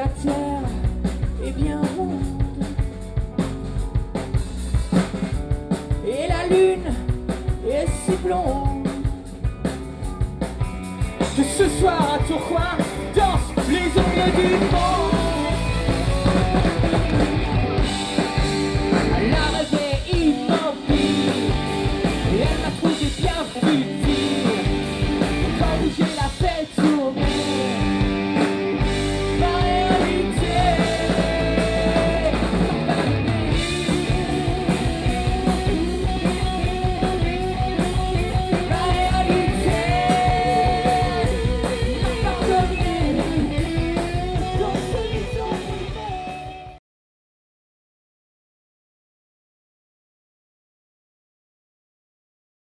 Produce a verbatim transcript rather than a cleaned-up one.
la pierre est bien ronde et la lune est si blonde que ce soir à Tourcoing dansent les ongles du monde.